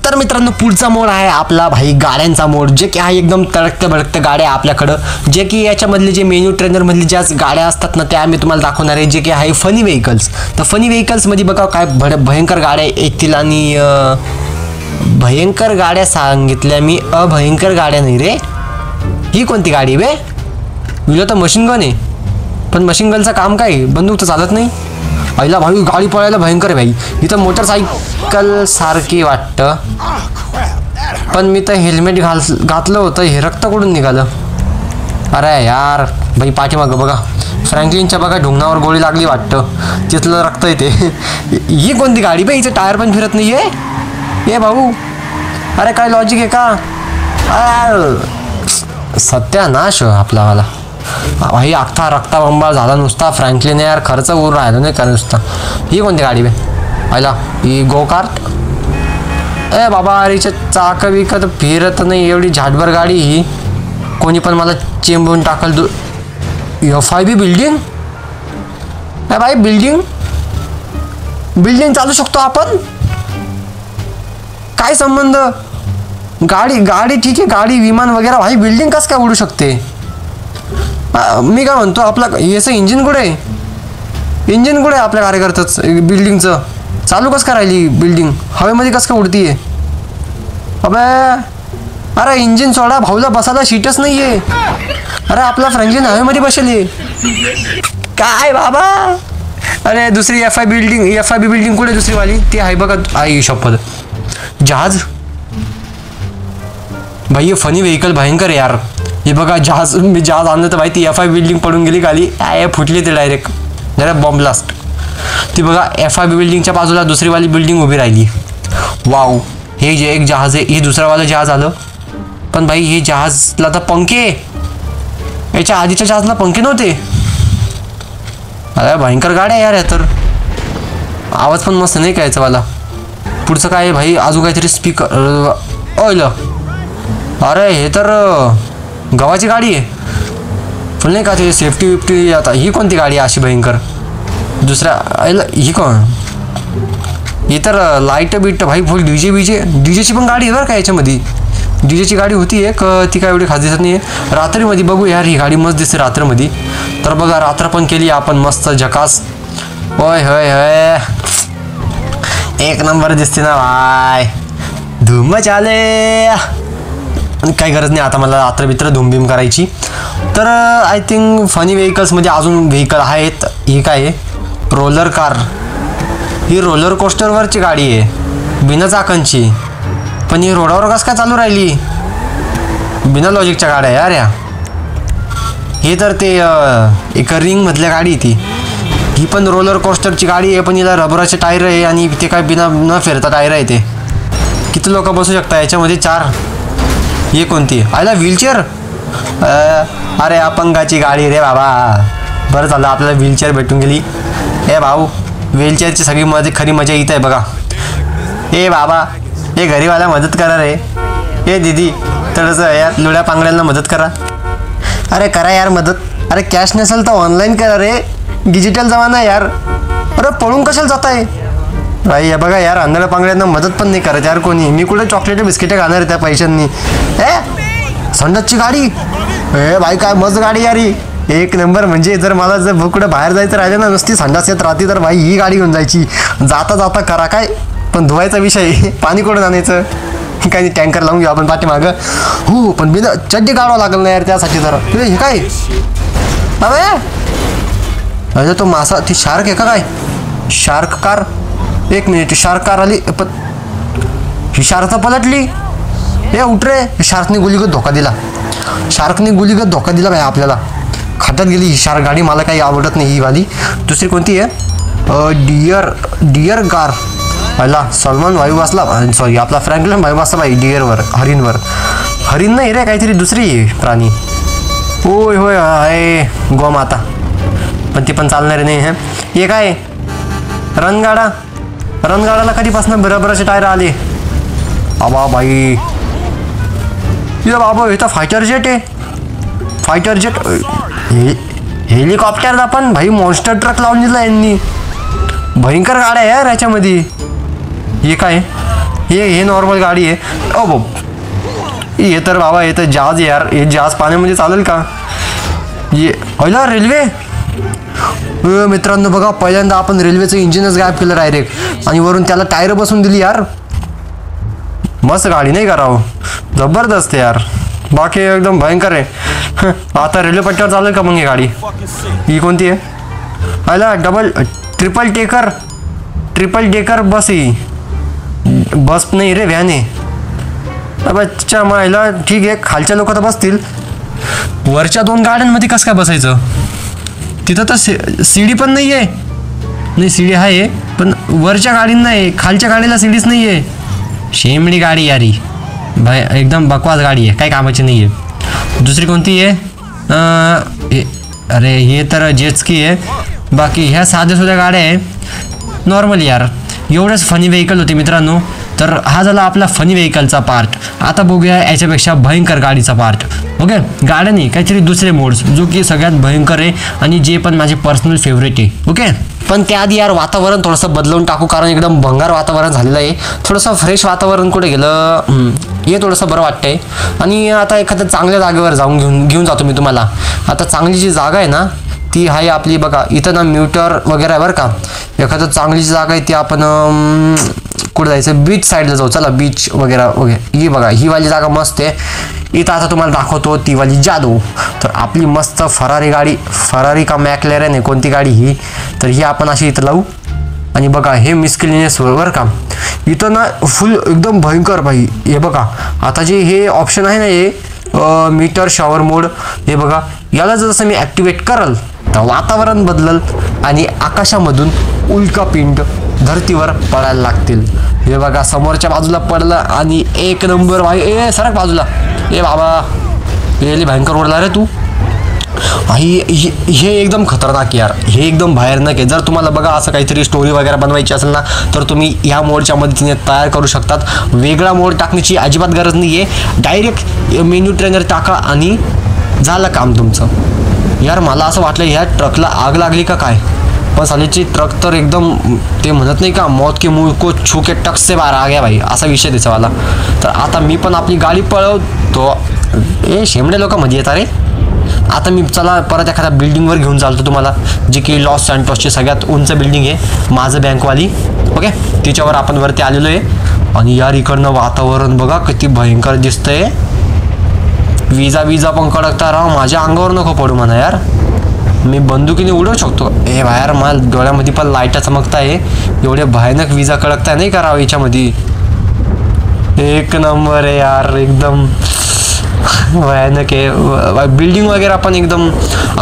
तर मित्रांनो पुढचा मोड आहे आपला भाई गाड्यांचा मोड, जे की हा एकदम तडकत्या भडकत्या गाड्या आपल्याकडं, जे की याच्यामधले जे मेन्यू ट्रेनरमधले ज्या गाड्या असतात ना त्या आम्ही तुम्हाला दाखवणार आहे, जे की आहे फनी व्हेकल्स। तर फनी व्हेकल्समध्ये बघा काय भड भयंकर गाड्या येतील, आणि भयंकर गाड्या सांगितल्या मी, अभयंकर गाड्या नाही रे। ही कोणती गाडी बे? विलो तर मशीन गन आहे, पण मशीन गनचं काम काय, बंदूक तर चालत नाही। आईला भाई गाडी पळायला भयंकर भाई, इथं मोटरसायकल सारखी वाटतं, पण मी तर हेल्मेट घाल घातलं होतं, हे रक्त कुठून निघालं? अरे यार भाई पाठीमागं बघा फ्रँकलिनच्या बघा ढुंगणावर गोळी लागली वाटतं, तिथलं रक्त येते। ही कोणती गाडी बाई, हिचं टायर पण फिरत नाही आहे ये भाऊ? अरे काय लॉजिक आहे का? अरे सत्यानाश आपला वाला भाई, अख्खा रक्ताबंबाळ झाला नुसता फ्रँकलिन यार, खर्च उर राहिला नाही का नुसता। ही कोणती गाडी बे? आयला ही गो कार्ट? ए बाबा अरेच्या चाक विकत फिरत नाही, एवढी झाटभर गाडी ही, कोणी पण मला चेंबून टाकल। दु एफ आय बी बिल्डिंग? ए भाई बिल्डिंग बिल्डिंग चालू शकतो आपण? काय संबंध? गाडी गाडी ठीक आहे, गाडी विमान वगैरे, भाई बिल्डिंग कसं काय उडू शकते? मी काय म्हणतो आपला याचं इंजिन कुठे आहे? इंजिन कुठे आहे आपल्या कार्यकर्त्याच बिल्डिंगचं? चालू कसं करायली बिल्डिंग, हवेमध्ये कसं काय उडती आहे? अबे अरे इंजिन सोडा भाऊला बसायला शीटच नाही आहे। अरे आपला फ्रँकलिन हवेमध्ये बसली काय बाबा. अरे दुसरी F I building F I B building कुठे दुसरी वाली ती आहे बघा. आई शपथ जहाज भाई. ये फनी व्हेकल भयंकर यार. ये बघा जहाज मी जहाज आणलं तर भाई ती एफ आय बिल्डिंग पडून गेली खाली. आय फुटली ते डायरेक्ट जरा बॉम्ब ब्लास्ट. ती बघा एफ आय बी बिल्डिंगच्या बाजूला दुसरी वाली बिल्डिंग उभी राहिली. वाव हे जे एक जहाज आहे हे दुसरं वालं जहाज आलं. पण भाई हे जहाजला तर पंखे याच्या आधीच्या जहाजला पंखे नव्हते. अरे भयंकर गाड्या यार. या तर आवाज पण मस्त नाही कायचा वाला. पुढचं काय भाई अजून काहीतरी स्पीकर ऑयल. अरे हे तर गव्हाची गाडी आहे फुल नाही का ते सेफ्टी विफ्टी. आता ही कोणती गाडी अशी भयंकर दुसऱ्या ही कोण. ही तर लाईट बिट भाई फुल डीजे बीजे डीजेची पण गाडी आहे बरं का याच्यामध्ये. डीजेची गाडी होती एक ती काय एवढी खास दिसत नाही आहे. रात्रीमध्ये बघू यार ही गाडी मस्त दिसते रात्रीमध्ये. तर बघा रात्र पण केली आपण मस्त झकास. होय होय होय एक नंबर दिसते ना बाय. धूम चाले काही गरज नाही आता मला रात्र मित्र धूमबीम करायची. तर आय थिंक फनी व्हेकल्समध्ये अजून व्हेकल आहेत. ही काय आहे रोलर कार. ही रोलर कोस्टरवरची गाडी आहे बिना चाकांची. पण ही रोडावर कस काय चालू राहिली बिना लॉजिकच्या गाड्या यार या. हे तर ते एका रिंगमधल्या गाडी ती. ही पण रोलर कोस्टरची गाडी आहे पण हिला रबराचे टायर आहे आणि ते काय बिना न फिरता टायर आहे ते. किती लोक बसू शकता याच्यामध्ये चार. हे कोणती आयला व्हीलचेअर. अरे अपंगाची गाडी रे बाबा. बरं झालं आपल्याला व्हीलचेअर भेटून गेली. ए भाऊ व्हीलचेअरची सगळी मजा खरी मजा येत आहे बघा. ए बाबा हे घरीवाला मदत करा रे. ए दीदी थोडंसं यार लुड्या पांगड्यांना मदत करा. अरे करा यार मदत. अरे कॅश नसेल तर ऑनलाईन करा रे. डिजिटल जमाना यार. अरे पळून कशाला जात आहे भाई. या बघा यार आंधळ्या पांगड्यांना मदत पण नाही करत यार कोणी. मी कुठे चॉकलेट बिस्किटे खाणार आहे त्या पैशांनी. ए संडासची गाडी ए भाई काय मस्त गाडी यार ही एक नंबर. म्हणजे जर मला जर कुठं बाहेर जायचं राहिलं ना नुसती संडास येत राहते तर भाई ही गाडी घेऊन जायची. जाता जाता करा काय पण धुवायचा विषय पाणी कुठं आणायचं काही टँकर लावून घेऊ आपण पाठीमागं. हो पण बिना चड्डी काढावं लागेल ना यार त्यासाठी. तर हे काय अबे अरे तो मासा ती शार्क आहे का काय. शार्क कार एक मिनिट शार्क कार आली पण ही शार्क तर पलटली. हे उठरे शार्कने गुलीगत धोका दिला. शार्कने गुलीगत धोका दिला काय आपल्याला. खात्यात गेली ही शार्क गाडी. मला काही आवडत नाही ही वाली. दुसरी कोणती आहे डियर डियर कार. पहिला सलमान वायू वाचला सॉरी आपला फ्रँकलिन वायू वाचला बाई डियरवर हरिणवर. हरिण नाही रे काहीतरी दुसरी प्राणी. होय होय आहे गोमाता पण ती पण चालणारे नाही. हे हे काय रणगाडा. रणगाडाला कधीपासून बराबराचे टायर आले. आबा बाई ये बाबा हे तर फायटर जेट आहे. फायटर जेट हेलिकॉप्टरला पण भाई मॉन्स्टर ट्रक लावून दिला यांनी. भयंकर गाड्या आहे यार याच्यामध्ये. हे काय हे हे नॉर्मल गाडी आहे. ओ बाब हे तर बाबा हे तर जहाज यार. हे जहाज पाण्यामध्ये चालेल का. ये अला रेल्वे. मित्रांनो बघा पहिल्यांदा आपण रेल्वेचं इंजिनच गायब केलं डायरेक्ट आणि वरून त्याला टायर बसून दिली यार. मस्त गाडी नाही करावं जबरदस्त यार. बाकी एकदम भयंकर आहे. आता रेल्वे पट्ट्यावर चालेल का मग ही गाडी. ही कोणती आहे आयला double triple decker. Triple decker bus ही बस नाही रे व्हॅने. अच्छा मग आयला ठीक आहे खालच्या लोक तर बसतील वरच्या दोन गाड्यांमध्ये कसं काय बसायचं. तिथं तर सि सीडी पण नाही आहे. नाही सीडी आहे पण वरच्या गाडींना आहे खालच्या गाडीला सीडीच नाही आहे. शेमडी गाडी यारी भाई एकदम बकवास गाडी आहे काही कामाची नाही आहे. दुसरी कोणती आहे अरे हे तर जेट्सकी आहे. बाकी ह्या साध्यासुद्धा गाड्या आहे नॉर्मल यार. एवढंच फनी व्हेकल होते मित्रांनो. तर हा झाला आपला फनी व्हेकलचा पार्ट. आता बघूया याच्यापेक्षा भयंकर गाडीचा पार्ट. ओके गाड्या नाही काहीतरी दुसरे मोड्स जो की सगळ्यात भयंकर आहे आणि जे पण माझे पर्सनल फेवरेट आहे. ओके पण त्याआधी यार वातावरण थोडंसं बदलवून टाकू कारण एकदम भंगार वातावरण झालेलं आहे. थोडंसं फ्रेश वातावरण कुठे गेलं हे थोडंसं बरं वाटतंय. आणि आता एखाद्या चांगल्या जागेवर जाऊन घेऊन घेऊन जातो मी तुम्हाला. आता चांगली जी जागा आहे ना ती आहे आपली बघा इथं ना म्युटर वगैरे आहे बरं का. एखादं चांगली जी जागा आहे ती आपण कुठं जायचं बीच साईडला जाऊ. चला बीच वगैरे वगैरे ही बघा ही वाली जागा मस्त आहे. इथं आता तुम्हाला दाखवतो ती वाली जादू. तर आपली मस्त फरारी गाडी, फरारी का मॅकलेरन आहे कोणती गाडी ही, तर ही आपण अशी इथं लावू आणि बघा हे मिस्किलिनेस बरोबर का इथं ना फुल एकदम भयंकर भाई. हे बघा आता जे हे ऑप्शन आहे ना हे मीटर शॉवर मोड, हे बघा याला जसं मी ॲक्टिवेट करल तर वातावरण बदलल आणि आकाशामधून उल्कापिंड धरतीवर पडायला लागतील. हे बघा समोरच्या बाजूला पडला आणि एक नंबर भाई. ए सरक बाजूला, ए बाबा हे भयंकर ओढला रे तू. हे हे एकदम खतरनाक यार, हे एकदम भयानक आहे. जर तुम्हाला बघा असं काहीतरी स्टोरी वगैरे बनवायची असेल ना तर तुम्ही ह्या मोडच्या मदतीने तयार करू शकतात. वेगळा मोड टाकण्याची अजिबात गरज नाही आहे, डायरेक्ट मेन्यू ट्रेनर टाका आणि झालं काम तुमचं. यार मला असं वाटलं ह्या ट्रकला आग लागली का काय, पण सालीची ट्रक तर एकदम ते म्हणत नाही का मौत के मुंह को छू के टक से बाहेर आ गया भाई, असा विषय त्याचा वाला. तर आता मी पण आपली गाडी पळवतो. ए शेमडे लोक मध्ये येतात रे. आता मी चला परत एखाद्या बिल्डिंगवर घेऊन चालतो तुम्हाला, जी की लॉस सँटोसची सगळ्यात उंच बिल्डिंग आहे माझं बँकवाली. ओके तिच्यावर आपण वरती आलेलो आहे. आणि यार इकडनं वातावरण बघा किती भयंकर दिसतंय. विजा विजा पण कडकता राव, माझ्या अंगावर नको पडू म्हणा यार, मी बंदुकीने उडवू शकतो. हे बाहेर मला डोळ्यामध्ये पण लाईटा चमकताय, एवढे भयानक विजा कडकताय नाही का राव याच्यामध्ये. एक नंबर आहे यार, एकदम भयानक आहे. बिल्डिंग वगैरे पण एकदम.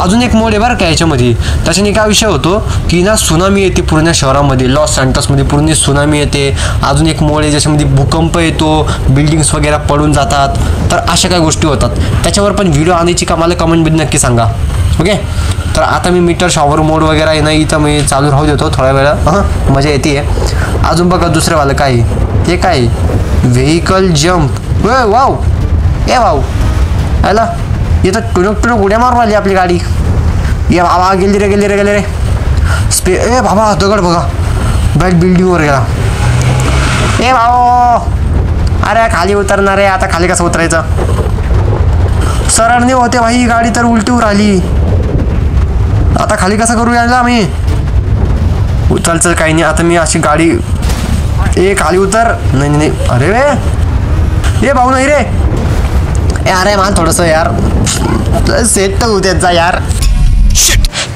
अजून एक मोड आहे बरं का याच्यामध्ये, त्याच्याने काय विषय होतो की ना सुनामी येते पूर्ण शहरामध्ये, लॉस सँटोसमध्ये पूर्ण सुनामी येते. अजून एक मोड आहे ज्याच्यामध्ये भूकंप येतो, बिल्डिंग्स वगैरे पडून जातात. तर अशा काही गोष्टी होतात, त्याच्यावर पण व्हिडिओ आणायची का मला कमेंटमध्ये नक्की सांगा. ओके तर आता मी मीटर शॉवर मोड वगैरे आहे ना इथं मी चालू राहू देतो थोड्या वेळा. हां मजा येते. अजून बघा दुसऱ्यावालं काय ते काय व्हेकल जंप. ए वाव, ए भाऊ आला इथं टुणूक टुणूक उड्या मारून आली आपली गाडी. ये बाबा गेली रे गेली रे गेले रे स्पे. ए बाबा दगड बघा बॅट बिल्डिंगवर गेला. ए भाऊ अरे खाली उतरणार आहे, आता खाली कसं उतरायचं, सरळ नाही होते भाई गाडी तर उलटीवर आली. आता खाली कसं करू यायला मी, उचल चल काही नाही. आता मी अशी गाडी ए खाली उतर. नाही नाही अरे रे ए भाऊ नाही रे. अरे मान थोडंसं यार सेट तर उद्याचा यार.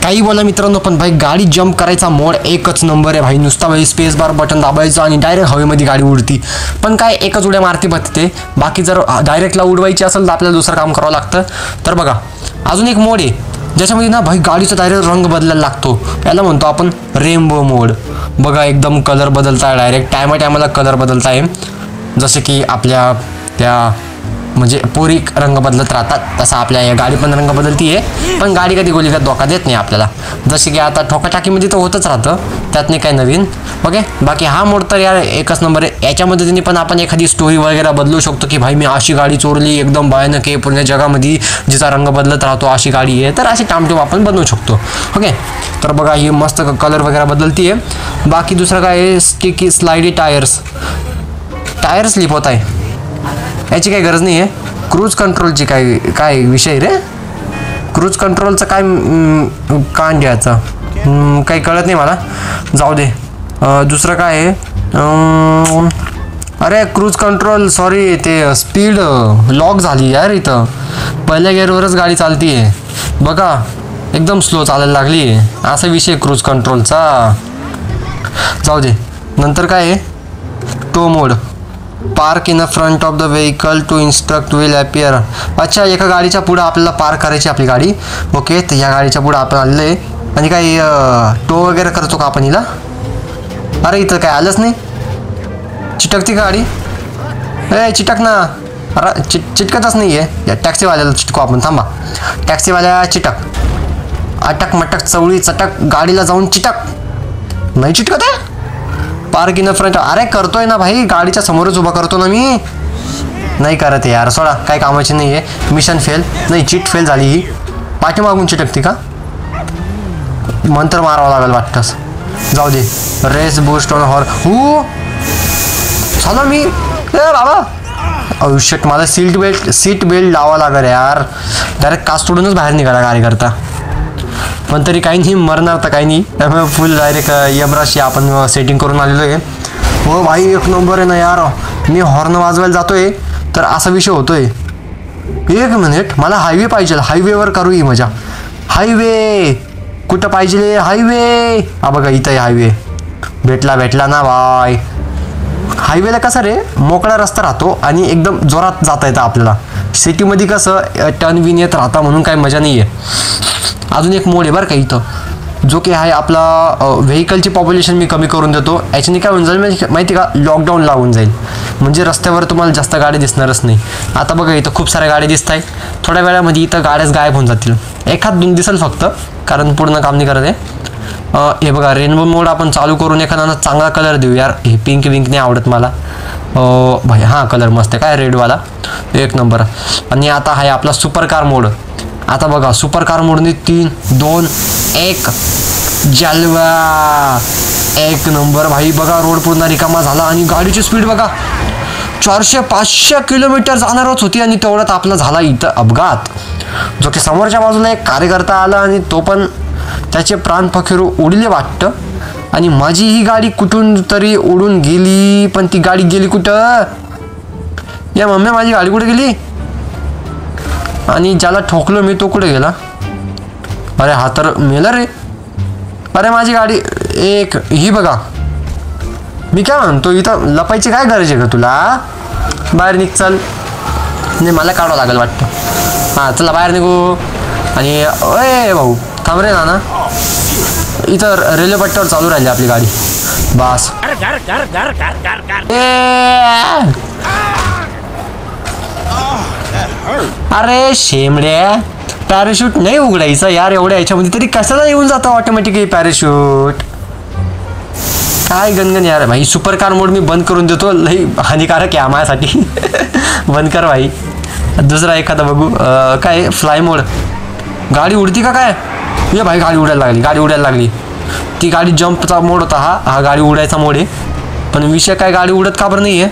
काही बोला मित्रांनो पण भाई गाडी जंप करायचा मोड एकच नंबर आहे भाई. नुसता भाई स्पेस बार बटन दाबायचं आणि डायरेक्ट हवेमध्ये गाडी उडती, पण काय एकच उड्या मारती बघते. बाकी जर डायरेक्टला उडवायची असेल तर आपल्याला दुसरं काम करावं लागतं. तर बघा अजून एक मोड आहे ज्याच्यामध्ये ना भाई गाडीचा डायरेक्ट रंग बदलायला लागतो, याला म्हणतो आपण रेनबो मोड. बघा एकदम कलर बदलता आहे, डायरेक्ट टायमा टायमाला कलर बदलता आहे. जसे की आपल्या त्या म्हणजे पोरी रंग बदलत राहतात तसा आपल्या या गाडी पण रंग बदलती आहे, पण गाडी कधी गोली का धोका देत नाही आपल्याला. जसे की आता ठोकाटाकीमध्ये तर होतच राहतं, त्यात नाही काय नवीन. ओके बाकी हा मोड तर यार एकच नंबर आहे. याच्या मदतीने पण आपण एखादी स्टोरी वगैरे बदलू शकतो की भाई मी अशी गाडी चोरली एकदम भयानक आहे पूर्ण जगामध्ये जिचा रंग बदलत राहतो अशी गाडी आहे, तर अशी टामटूम आपण बनवू शकतो. ओके तर बघा ही मस्त कलर वगैरे बदलती आहे. बाकी दुसरं काय आहे sticky slidey tyres. Tyre slip होत आहे याची काही गरज नाही आहे. क्रूज कंट्रोलची काय काय विषय रे, क्रूज कंट्रोलचं काय कान घ्यायचं काही कळत नाही मला, जाऊ दे. दुसरं काय आहे अरे क्रूज कंट्रोल सॉरी ते स्पीड लॉक झाली यार. इथं पहिल्या गेअरवरच गाडी चालती आहे बघा, एकदम स्लो चालायला लागली आहे, असा विषय क्रूज कंट्रोलचा, जाऊ दे. नंतर काय आहे tow mode. Park in the front of the vehicle to instruct will appear. अच्छा एका गाडीच्या पुढं आपल्याला पार्क करायची आपली गाडी. ओके तर या गाडीच्या पुढं आपण आलेलं आहे आणि काही टो वगैरे करतो का आपण हिला. अरे इथं काय आलंच नाही, चिटकती का गाडी. ए चिटक ना, अरे चिट चिटकतच नाही आहे. या टॅक्सीवाल्याला चिटकू आपण, थांबा टॅक्सीवाल्या चिटक अटक मटक चवळी चटक गाडीला जाऊन चिटक. नाही चिटकत आहे पार्क इन फ्रंट. अरे करतोय ना भाई, गाडीच्या समोरच उभा करतो ना मी. नाही करत यार सोडा, काय कामाची नाही आहे. मिशन फेल, नाही चिट फेल झाली ही. पाठीमागून चिटकते का, मंत्र मारावं लागेल वाटतंच, जाऊ दे. रेस बूस्ट ऑन हॉर हो झालं मी. ए बाबा आयुष्यात मला सीट बेल्ट सीट बेल्ट लावा लागेल यार. डायरेक्ट काच तोडूनच बाहेर निघाला गाडी करता, पण तरी काही नाही मरणार तर काही नाही, त्यामुळे फुल डायरेक्ट यमराशी आपण सेटिंग करून आलेलो आहे. हो भाई एक नंबर आहे ना यार. मी हॉर्न वाजवायला जातोय तर असा विषय होतोय एक मिनिट, मला हायवे पाहिजे, हायवेवर करू ही मजा। हायवे कुठं पाहिजे? हायवे हा बघा इथं हायवे भेटला, भेटला ना बाय। हायवेला कसं रे मोकळा रस्ता राहतो आणि एकदम जोरात जाता येतं आपल्याला। सिटीमध्ये कसं टर्न विन येत राहता म्हणून काही मजा नाही आहे। अजून एक मोड आहे बरं का इथं, जो की आहे आपला व्हेकलची पॉप्युलेशन मी कमी करून देतो। याच्याने काय होऊन जाईल माहिती का, लॉकडाऊन लागून जाईल, म्हणजे रस्त्यावर तुम्हाला जास्त गाडी दिसणारच नाही। आता बघा इथं खूप साऱ्या गाडी दिसत आहेत, थोड्या वेळामध्ये इथं गाड्याच गायब होऊन जातील, एखाद दोन दिसेल फक्त, कारण पूर्ण काम नाही करत आहे। हे बघा रेनबो मोड आपण चालू करून एखादा चांगला कलर देऊ यार, हे पिंक विंक नाही आवडत मला। भाई हा कलर मस्त आहे काय, रेडवाला एक नंबर। आणि आता आहे आपला सुपरकार मोड। आता बघा सुपरकार मोडने तीन दोन एक जलवा, एक नंबर भाई। बघा रोड पूर्ण रिकामा झाला आणि गाडीची स्पीड बघा चारशे पाचशे किलोमीटर जाणारच होती आणि तेवढ्यात आपला झाला इथं अपघात, जो की समोरच्या बाजूला एक कार्यकर्ता आला आणि तो पण त्याचे प्राण पखेरू उडले वाटतं। आणि माझी ही गाडी कुठून तरी उडून गेली, पण ती गाडी गेली कुठं या मम्मी, माझी गाडी कुठे गेली? आणि ज्याला ठोकलो मी तो कुठे गेला? अरे हा तर मेला रे, अरे माझी गाडी एक ही बघा। मी काय म्हणतो इथं लपायची काय गरज आहे का तुला, बाहेर निघ चल। नाही मला काढावं लागेल वाटतं, हां चला बाहेर निघू। आणि अय भाऊ थांब रे नाना, इथं रेल्वे पट्ट्यावर चालू राहिली आपली गाडी बस। अरे शेमड्या पॅराशूट नाही उघडायचा यार, एवढ्या याच्यामध्ये तरी कशाला येऊन जातं ऑटोमॅटिकली पॅराशूट, काय गणगण यार भाई। सुपरकार मोड मी बंद करून देतो, लई हानिकारक आहे माझ्यासाठी बंद कर भाई। दुसरा एखादा बघू, काय फ्लाय मोड, गाडी उडती का काय? ये भाई गाडी उडायला लागली, गाडी उडायला लागली, ती गाडी जंपचा मोड होता हा, हा गाडी उडायचा मोड आहे। पण विषय काय गाडी उडत का बरं नाही आहे?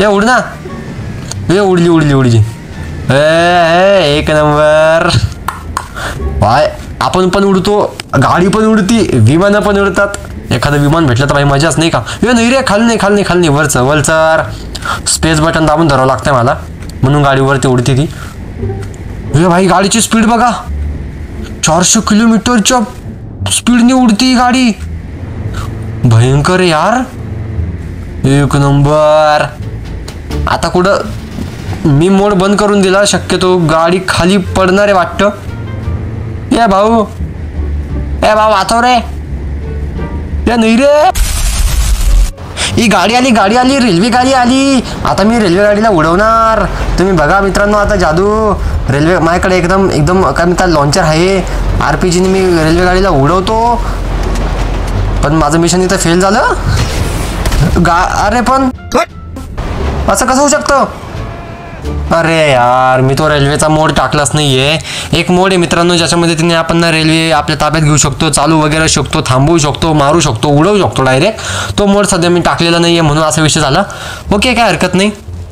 ये उड ना, ये उडली उडली उडली, ए एक नंबर भाई। आपण पण उडतो, गाडी पण उडती, विमानं पण उडतात, एखादं विमान भेटलं तर भाई मजाच नाही का। ये नाही रे खाली नाही, खाली नाही, खाली नाही, वरचं वलचर स्पेस बटन दाबून धरावं लागतंय मला, म्हणून गाडीवरती उडती ती। ये भाई गाडीची स्पीड बघा चारशे किलोमीटरच्या स्पीडने उडती ही गाडी, भयंकर आहे यार, एक नंबर। आता कुठं मी मोड बंद करून दिला, शक्यतो गाडी खाली पडणारे वाटतं। ए भाऊ, ए भाऊ आतो रे, या नाही रे ही गाडी आली, गाडी आली, रेल्वे गाडी आली, आता मी रेल्वे गाडीला उडवणार। तुम्ही बघा मित्रांनो आता जादू, रेल्वे माझ्याकडे एकदम एकदम काय म्हणतात लॉन्चर आहे, आर पी जीने मी रेल्वे गाडीला उडवतो, पण माझं मिशन इथं फेल झालं गा। अरे पण असं कसं होऊ शकतं? अरे यार मी तो रेल्वेचा मोड टाकलाच नाही आहे। एक मोड आहे मित्रांनो ज्याच्यामध्ये तिने आपण ना रेल्वे आपल्या ताब्यात घेऊ शकतो, चालू वगैरे शकतो, थांबवू शकतो, मारू शकतो, उडवू शकतो डायरेक्ट, तो मोड सध्या मी टाकलेला नाही आहे म्हणून असा विषय झाला। ओके काय हरकत नाही।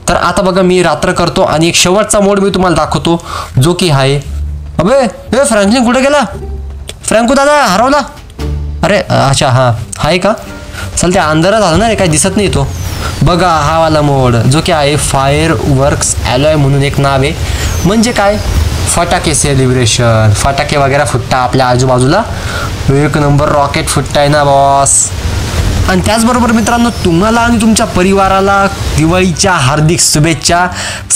तर आता बघा मी रात्र करतो आणि एक शेवटचा मोड मी तुम्हाला दाखवतो, जो की आहे अबे ए फ्रँकलिन कुठे गेला? फ्रँकू दादा हरवला? अरे अच्छा हां आहे का, चल ते अंधारात आला ना रे, काय दिसत नाही तो। बघा हा वाला मोड जो की आहे फायर वर्क्स ॲलॉय म्हणून एक नाव आहे, म्हणजे काय फटाके सेलिब्रेशन, फटाके वगैरे फुटता आपल्या आजूबाजूला, एक नंबर रॉकेट फुटताय ना बॉस। आणि त्याचबरोबर मित्रांनो तुम्हाला आणि तुमच्या परिवाराला दिवाळीच्या हार्दिक शुभेच्छा।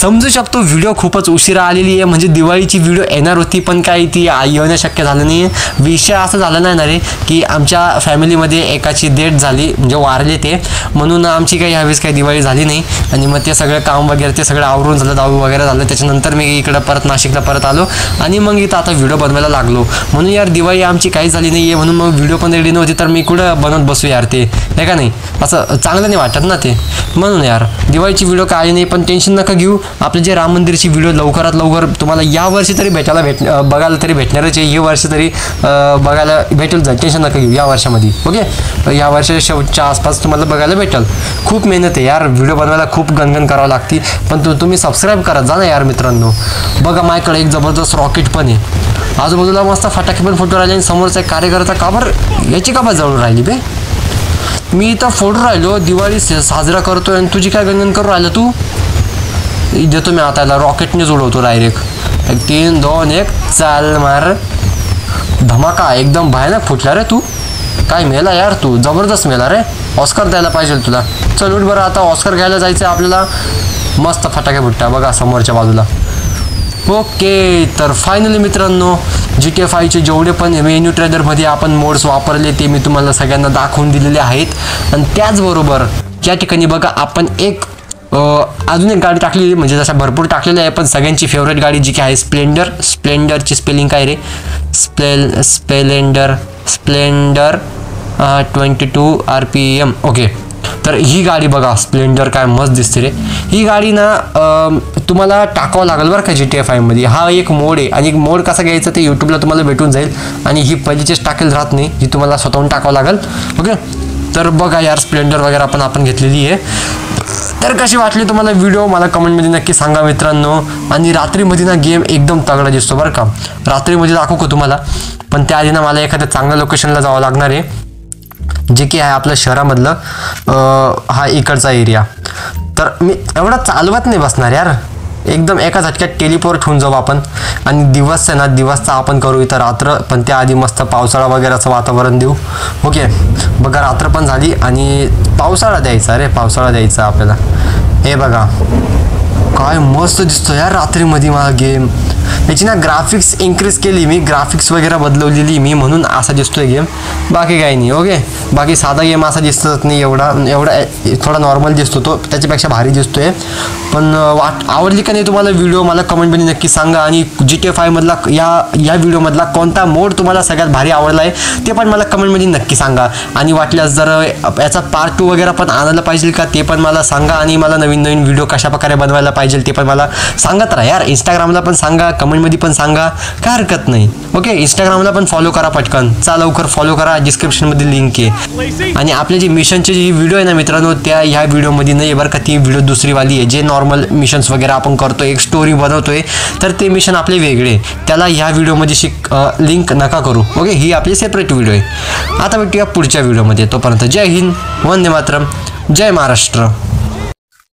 समजू शकतो व्हिडिओ खूपच उशिरा आलेली आहे, म्हणजे दिवाळीची व्हिडिओ येणार होती पण काय ती येणं शक्य झालं नाही। विषय असं झाला नाही ना रे की आमच्या फॅमिलीमध्ये एकाची डेथ झाली, म्हणजे वारले ते, म्हणून आमची काही ह्यावेळेस काही दिवाळी झाली नाही। आणि मग ते सगळं काम वगैरे ते सगळं आवरून झालं, दारू वगैरे झालं, त्याच्यानंतर मी इकडं परत नाशिकला परत आलो आणि मग इथं आता व्हिडिओ बनवायला लागलो, म्हणून यार दिवाळी आमची काही झाली नाही आहे, म्हणून मग व्हिडिओ पण रेडी नव्हती। तर मी कुठं बनवत बसू यार, ते नाही का नाही असं चांगलं नाही वाटत ना ते, म्हणून यार दिवाळीची व्हिडिओ काही नाही। पण टेन्शन नका घेऊ, आपले जे राम मंदिरची व्हिडिओ लवकरात लवकर तुम्हाला या वर्षी तरी भेटायला भेट बघायला तरी भेटणारच आहे, हे वर्ष तरी बघायला भेटेल, जाईल टेन्शन नका घेऊ या वर्षामध्ये। ओके या वर्षाच्या शेवटच्या आसपास तुम्हाला बघायला भेटेल। खूप मेहनत आहे यार व्हिडिओ बनवायला, खूप गणगण करावं लागते, पण तु तुम्ही सबस्क्राईब करत जा ना यार मित्रांनो। बघा माझ्याकडे एक जबरदस्त रॉकेट पण आहे, आजूबाजूला मस्त फटाके पण फोटो राहिले आणि समोरचा एक कार्यकर्ता काबर याची काबर जवळ राहिली बे, मी इथं फोडून राहिलो दिवाळी साजरा करतोय आणि तुझी काय गणगण करून राहिलं तू? देतो मी हाताला, रॉकेटने जोडवतो डायरेक्ट. एक तीन दोन एक चाल मार. धमाका एकदम भयानक फुटला रे तू. काय मेला यार तू, जबरदस्त मेला रे. ऑस्कर द्यायला पाहिजे तुला. चल उठ बरं, आता ऑस्कर घ्यायला जायचं आपल्याला. मस्त फटाके फुटता बघा समोरच्या बाजूला. ओके, तर फायनली मित्रांनो जी के फायचे जेवढे पण मेन्यू ट्रेनरमध्ये आपण मोड्स वापरले ते मी तुम्हाला सगळ्यांना दाखवून दिलेले आहेत. आणि त्याचबरोबर या ठिकाणी बघा आपण एक अजून एक गाडी टाकलेली, म्हणजे जशा भरपूर टाकलेली आहे पण सगळ्यांची फेवरेट गाडी जी की आहे स्प्लेंडर. स्प्लेंडरची स्पेलिंग काय रे, स्प्लेल Splendor Splendor twenty two R P M. Okay, तर ही गाडी बघा स्प्लेंडर काय मस्त दिसते रे. ही गाडी ना तुम्हाला टाकावं लागेल बरं का जी टी ए फायमध्ये. हा एक मोड आहे आणि एक मोड कसा घ्यायचा ते यूट्यूबला तुम्हाला भेटून जाईल. आणि ही पहिलीचीच टाकेल राहत नाही, ही तुम्हाला स्वतःहून टाकावं लागेल. ओके, तर बघा यार स्प्लेंडर वगैरे पण आपण घेतलेली आहे. तर कशी वाटली तुम्हाला व्हिडिओ मला कमेंटमध्ये नक्की सांगा मित्रांनो. आणि रात्रीमध्ये ना गेम एकदम तगडा दिसतो बरं का. रात्रीमध्ये दाखवू का तुम्हाला, पण त्याआधी ना मला एखाद्या चांगल्या लोकेशनला जावं लागणार आहे जे की आहे आपल्या शहरामधलं हा इकडचा एरिया. तर मी एवढा चालवत नाही बसणार यार, एकदम एका झटक्यात टेलिपोर्ट होऊन जाऊ आपण. आणि दिवस आहे ना, दिवसचा आपण करू इथं रात्र, पण त्याआधी मस्त पावसाळा वगैरेचं वातावरण देऊ. ओके, बघा रात्र पण झाली आणि पावसाळा द्यायचा रे, पावसाळा द्यायचा आपल्याला. हे बघा काय मस्त दिसतो यार रात्रीमध्ये मला गेम. याची ना ग्राफिक्स इन्क्रीज केली मी, ग्राफिक्स वगैरे बदलवलेली मी, म्हणून असा दिसतोय गेम. बाकी काही नाही. ओके, बाकी साधा गेम असा दिसतच नाही एवढा, एवढा थोडा नॉर्मल दिसतो तो, त्याच्यापेक्षा भारी दिसतोय. पण वाट आवडली का नाही तुम्हाला व्हिडिओ मला कमेंटमध्ये नक्की सांगा. आणि जी टी ए फायमधला या या व्हिडिओमधला कोणता मोड तुम्हाला सगळ्यात भारी आवडला आहे ते पण मला कमेंटमध्ये नक्की सांगा. आणि वाटल्यास जर याचा पार्ट टू वगैरे पण आणायला पाहिजे का ते पण मला सांगा. आणि मला नवीन नवीन व्हिडिओ कशाप्रकारे बनवायला पाहिजे ते पण मला सांगत राहा यार. इंस्टाग्रामला पण सांगा, कमेंटमध्ये पण सांगा, काय हरकत नाही. ओके, इंस्टाग्रामला पण फॉलो करा पटकन, चा लवकर फॉलो करा, डिस्क्रिप्शनमध्ये लिंक आहे. आणि आपले जे मिशनचे जी व्हिडिओ आहे ना मित्रांनो त्या ह्या व्हिडिओमध्ये नाही बरं का, ती व्हिडिओ दुसरीवाली आहे. जे नॉर्मल मिशन्स वगैरे आपण करतो, एक स्टोरी बनवतोय, तर ते मिशन आपले वेगळे, त्याला ह्या व्हिडिओमध्ये शिक लिंक नका करू. ओके, ही आपली सेपरेट व्हिडिओ आहे. आता भेटूया पुढच्या व्हिडिओमध्ये, तोपर्यंत जय हिंद, वंदे मातरम, जय महाराष्ट्र.